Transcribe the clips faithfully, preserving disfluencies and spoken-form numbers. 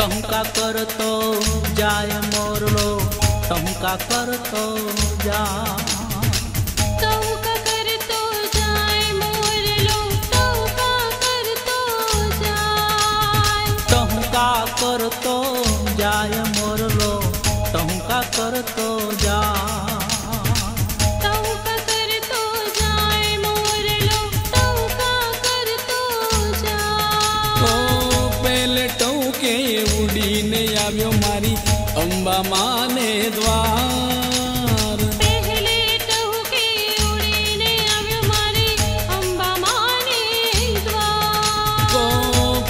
टहुका करतो जाय मोरलो टहुका करतो जाय। करतो जाय मोरलो टहुका करतो जाय। टहुका करतो जाय मोरलो टहुका करतो जाय। ओ पहले टहुके उडीने आव्यो मारी अंबा माने द्वार। पहले टहुके उडीने आव्यो मारी अंबा माने द्वार। ओ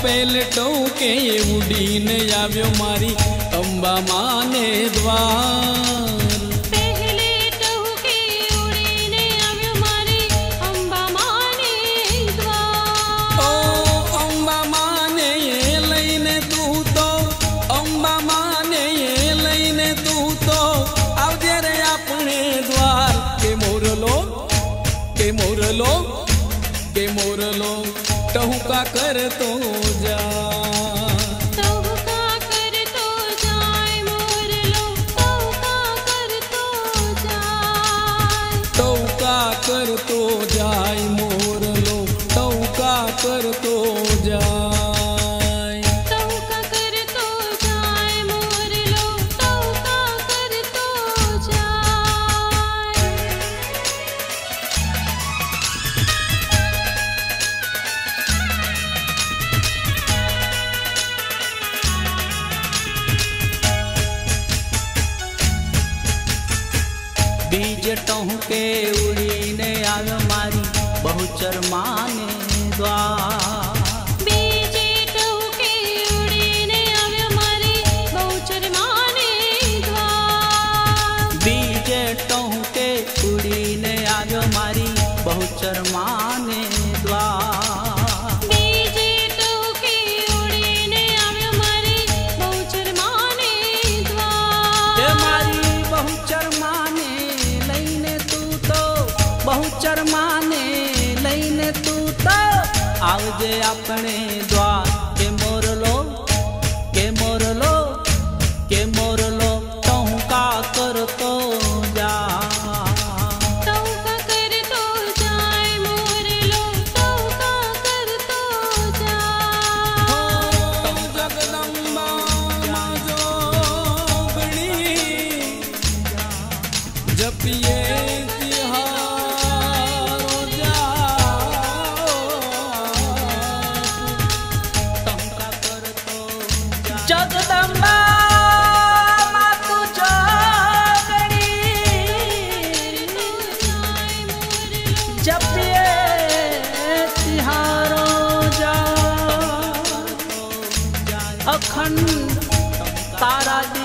पहले टहुके उडीने आव्यो मारी अंबा माने द्वार। पहले टहुके उडीने आव्यो मारी अंबा माने द्वार। ओ अंबा माने लईने तू तो अंबा माने लईने तू तो आवजे रे आपणे द्वार। के मोरलो के मोरलो के मोरलो टहुका करतो जाय। करतो जाय मोरलो टहुका करतो जाय। टहुका करतो जाय मोरलो टहुका करतो जाय। बीज टहुके बहुचर माने द्वार। बीजे टहुके उडीने आव्यो मारी बहुचर माने द्वार। बीजे टहुके उडीने आव्यो मारी बहुचर माने द्वार। बीजे टहुके उडीने आव्यो मारी बहुचर माने द्वार। ते मारी बहुचर माने लईने तू तो बहुचर माने लईने तू तो आवजे अपने द्वार। के मोरलो के मोरलो के मोरलो टहुका करतो जाय। टहुका करतो जाय मोरलो टहुका करतो जाय। ओ जगदंबा माजो बणी जपिए जगदंबा मातु जोगणी जपिए तिहारो जा अखंड तारा।